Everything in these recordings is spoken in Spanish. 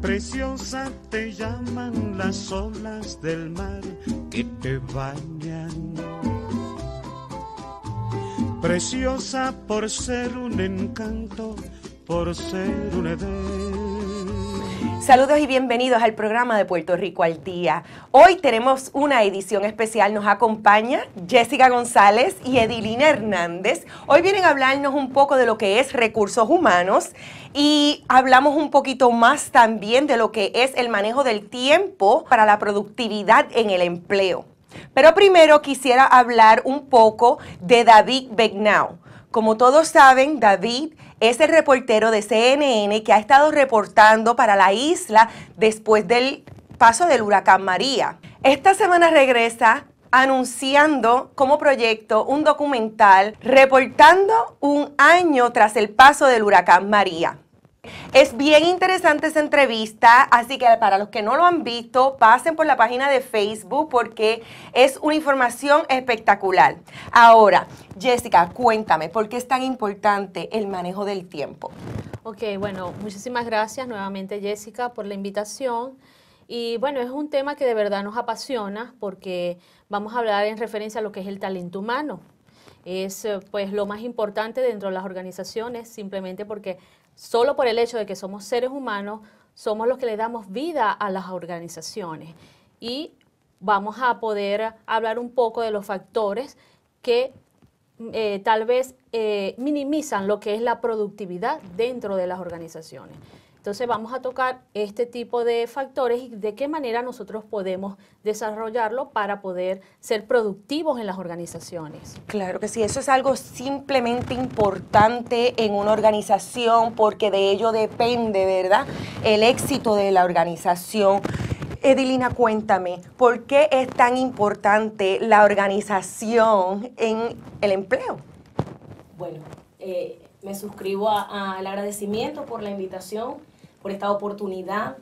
Preciosa te llaman las olas del mar que te bañan. Preciosa por ser un encanto, por ser un edén. Saludos y bienvenidos al programa de Puerto Rico al Día. Hoy tenemos una edición especial, nos acompaña Jessica González y Edilina Hernández. Hoy vienen a hablarnos un poco de lo que es recursos humanos y hablamos un poquito más también de lo que es el manejo del tiempo para la productividad en el empleo. Pero primero quisiera hablar un poco de David Begnau. Como todos saben, David es el reportero de CNN que ha estado reportando para la isla después del paso del huracán María. Esta semana regresa anunciando como proyecto un documental reportando un año tras el paso del huracán María. Es bien interesante esa entrevista, así que para los que no lo han visto, pasen por la página de Facebook porque es una información espectacular. Ahora, Jessica, cuéntame, ¿por qué es tan importante el manejo del tiempo? Ok, bueno, muchísimas gracias nuevamente, Jessica, por la invitación. Y bueno, es un tema que de verdad nos apasiona porque vamos a hablar en referencia a lo que es el talento humano. Es pues lo más importante dentro de las organizaciones, simplemente porque solo por el hecho de que somos seres humanos, somos los que le damos vida a las organizaciones. Y vamos a poder hablar un poco de los factores que tal vez minimizan lo que es la productividad dentro de las organizaciones. Entonces vamos a tocar este tipo de factores y de qué manera nosotros podemos desarrollarlo para poder ser productivos en las organizaciones. Claro que sí, eso es algo simplemente importante en una organización porque de ello depende, ¿verdad?, el éxito de la organización. Edilina, cuéntame, ¿por qué es tan importante la organización en el empleo? Bueno, me suscribo al agradecimiento por la invitación, por esta oportunidad.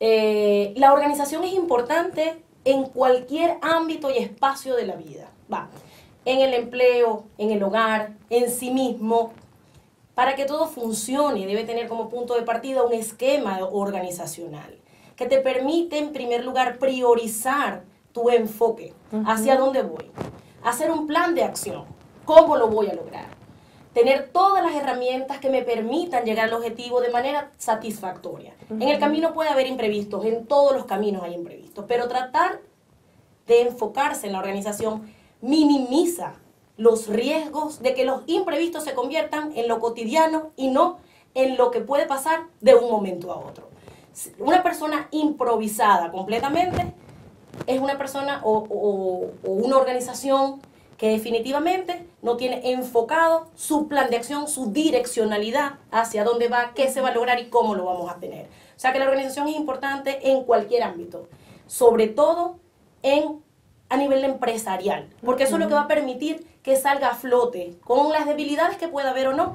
La organización es importante en cualquier ámbito y espacio de la vida. En el empleo, en el hogar, en sí mismo. Para que todo funcione, debe tener como punto de partida un esquema organizacional que te permite, en primer lugar, priorizar tu enfoque, hacia dónde voy, hacer un plan de acción, cómo lo voy a lograr, tener todas las herramientas que me permitan llegar al objetivo de manera satisfactoria. En el camino puede haber imprevistos, en todos los caminos hay imprevistos, pero tratar de enfocarse en la organización minimiza los riesgos de que los imprevistos se conviertan en lo cotidiano y no en lo que puede pasar de un momento a otro. Una persona improvisada completamente es una persona o una organización que definitivamente no tiene enfocado su plan de acción, su direccionalidad, hacia dónde va, qué se va a lograr y cómo lo vamos a tener. O sea que la organización es importante en cualquier ámbito, sobre todo a nivel empresarial, porque eso es lo que va a permitir que salga a flote, con las debilidades que pueda haber o no,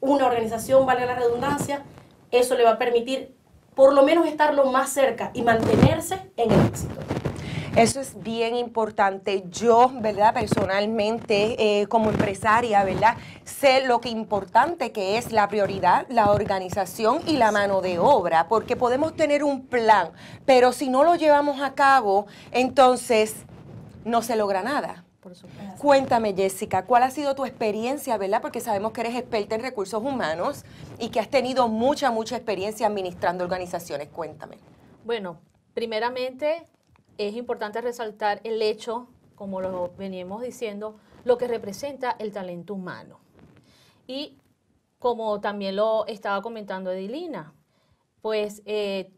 una organización, valga la redundancia, eso le va a permitir por lo menos estar lo más cerca y mantenerse en el éxito. Eso es bien importante. Yo, ¿verdad?, personalmente, como empresaria, ¿verdad?, sé lo que importante que es la prioridad, la organización y la mano de obra, porque podemos tener un plan, pero si no lo llevamos a cabo, entonces no se logra nada. Por supuesto. Cuéntame, Jessica, ¿cuál ha sido tu experiencia, ¿verdad?, porque sabemos que eres experta en recursos humanos y que has tenido mucha experiencia administrando organizaciones. Cuéntame. Bueno, primeramente, es importante resaltar el hecho, como lo veníamos diciendo, lo que representa el talento humano. Y como también lo estaba comentando Edilina, pues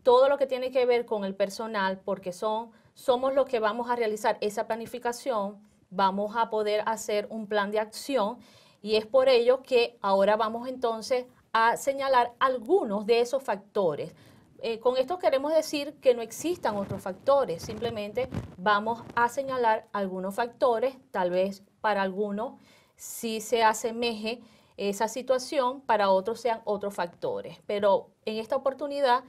todo lo que tiene que ver con el personal, porque somos los que vamos a realizar esa planificación, vamos a poder hacer un plan de acción y es por ello que ahora vamos entonces a señalar algunos de esos factores. Con esto queremos decir que no existan otros factores, simplemente vamos a señalar algunos factores, tal vez para algunos sí se asemeje esa situación, para otros sean otros factores. Pero en esta oportunidad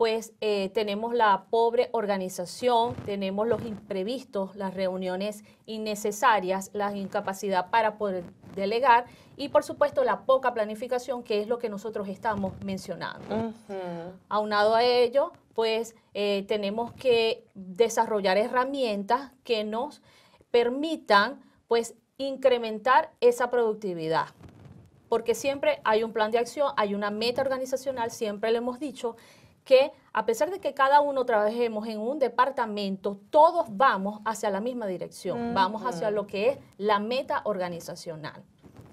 pues tenemos la pobre organización, tenemos los imprevistos, las reuniones innecesarias, la incapacidad para poder delegar y, por supuesto, la poca planificación, que es lo que nosotros estamos mencionando. Uh-huh. Aunado a ello, pues tenemos que desarrollar herramientas que nos permitan, pues, incrementar esa productividad. Porque siempre hay un plan de acción, hay una meta organizacional, siempre le hemos dicho que a pesar de que cada uno trabajemos en un departamento, todos vamos hacia la misma dirección, uh-huh, vamos hacia lo que es la meta organizacional.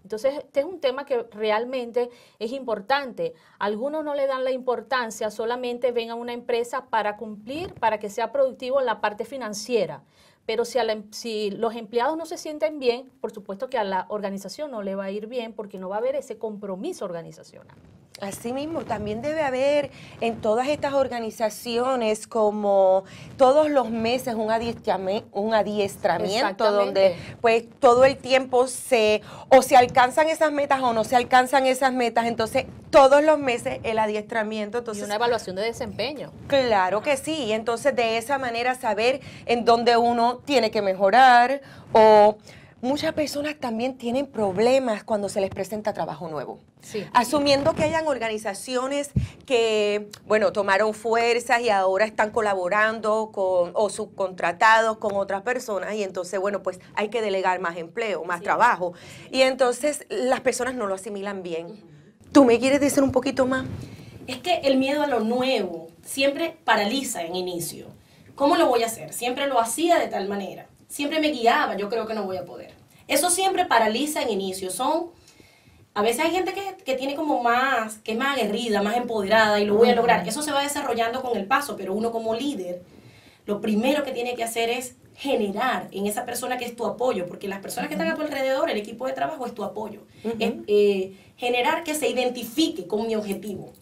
Entonces, este es un tema que realmente es importante. Algunos no le dan la importancia, solamente ven a una empresa para cumplir, para que sea productivo en la parte financiera. Pero si los empleados no se sienten bien, por supuesto que a la organización no le va a ir bien porque no va a haber ese compromiso organizacional. Así mismo, también debe haber en todas estas organizaciones como todos los meses un adiestramiento donde pues todo el tiempo se alcanzan esas metas o no se alcanzan esas metas, entonces todos los meses el adiestramiento. Entonces, y una evaluación de desempeño. Claro que sí, entonces de esa manera saber en dónde uno tiene que mejorar o... Muchas personas también tienen problemas cuando se les presenta trabajo nuevo. Sí. Asumiendo que hayan organizaciones que, bueno, tomaron fuerzas y ahora están colaborando con o subcontratados con otras personas y entonces, bueno, pues hay que delegar más empleo, más trabajo. Y entonces las personas no lo asimilan bien. Uh-huh. ¿Tú me quieres decir un poquito más? Es que el miedo a lo nuevo siempre paraliza en inicio. ¿Cómo lo voy a hacer? Siempre lo hacía de tal manera. Siempre me guiaba, yo creo que no voy a poder. Eso siempre paraliza en inicio. A veces hay gente que tiene como más, que es más aguerrida, más empoderada y lo voy a lograr. Eso se va desarrollando con el paso, pero uno como líder, lo primero que tiene que hacer es generar en esa persona que es tu apoyo, porque las personas que están a tu alrededor, el equipo de trabajo es tu apoyo. Uh-huh. Generar que se identifique con mi objetivo.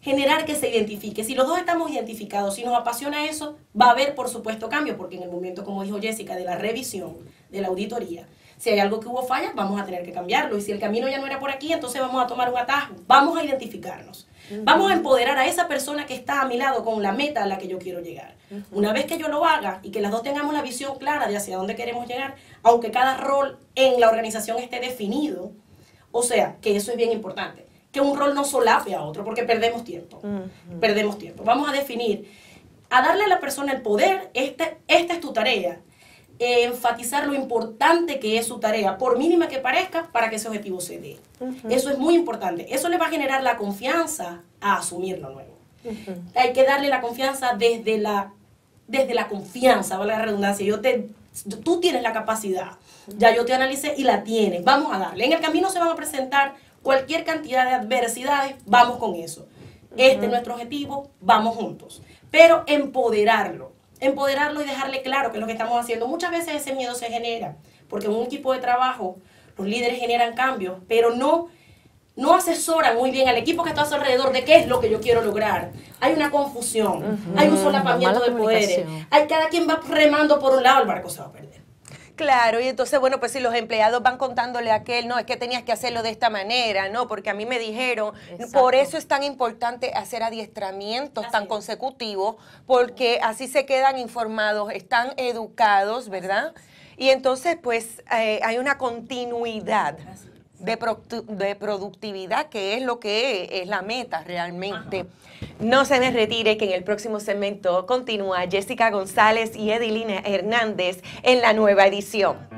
Generar que se identifique. Si los dos estamos identificados, si nos apasiona eso, va a haber, por supuesto, cambio, porque en el momento, como dijo Jessica, de la revisión, de la auditoría, si hay algo que hubo fallas, vamos a tener que cambiarlo. Y si el camino ya no era por aquí, entonces vamos a tomar un atajo. Vamos a identificarnos. Uh-huh. Vamos a empoderar a esa persona que está a mi lado con la meta a la que yo quiero llegar. Uh-huh. Una vez que yo lo haga y que las dos tengamos la visión clara de hacia dónde queremos llegar, aunque cada rol en la organización esté definido, o sea, que eso es bien importante. Que un rol no solape a otro, porque perdemos tiempo. Uh-huh. Perdemos tiempo. Vamos a definir, a darle a la persona el poder, esta es tu tarea. Enfatizar lo importante que es su tarea, por mínima que parezca, para que ese objetivo se dé. Uh-huh. Eso es muy importante. Eso le va a generar la confianza a asumir lo nuevo. Uh-huh. Hay que darle la confianza desde la confianza, valga la redundancia. Tú tienes la capacidad. Ya yo te analicé y la tienes. Vamos a darle. En el camino se van a presentar cualquier cantidad de adversidades, vamos con eso. Este es nuestro objetivo, vamos juntos. Pero empoderarlo y dejarle claro que es lo que estamos haciendo. Muchas veces ese miedo se genera, porque en un equipo de trabajo los líderes generan cambios, pero no asesoran muy bien al equipo que está a su alrededor de qué es lo que yo quiero lograr. Hay una confusión, hay un solapamiento de poderes, cada quien va remando por un lado, el barco se va a perder. Claro, y entonces, bueno, pues si los empleados van contándole a aquel, no, es que tenías que hacerlo de esta manera, no, porque a mí me dijeron. Exacto. Por eso es tan importante hacer adiestramientos consecutivos, porque así se quedan informados, están educados, ¿verdad? Y entonces, pues, hay una continuidad de productividad, que es lo que es la meta realmente. Ajá. No se me retire, que en el próximo segmento continúa Jessica González y Edilina Hernández en la nueva edición.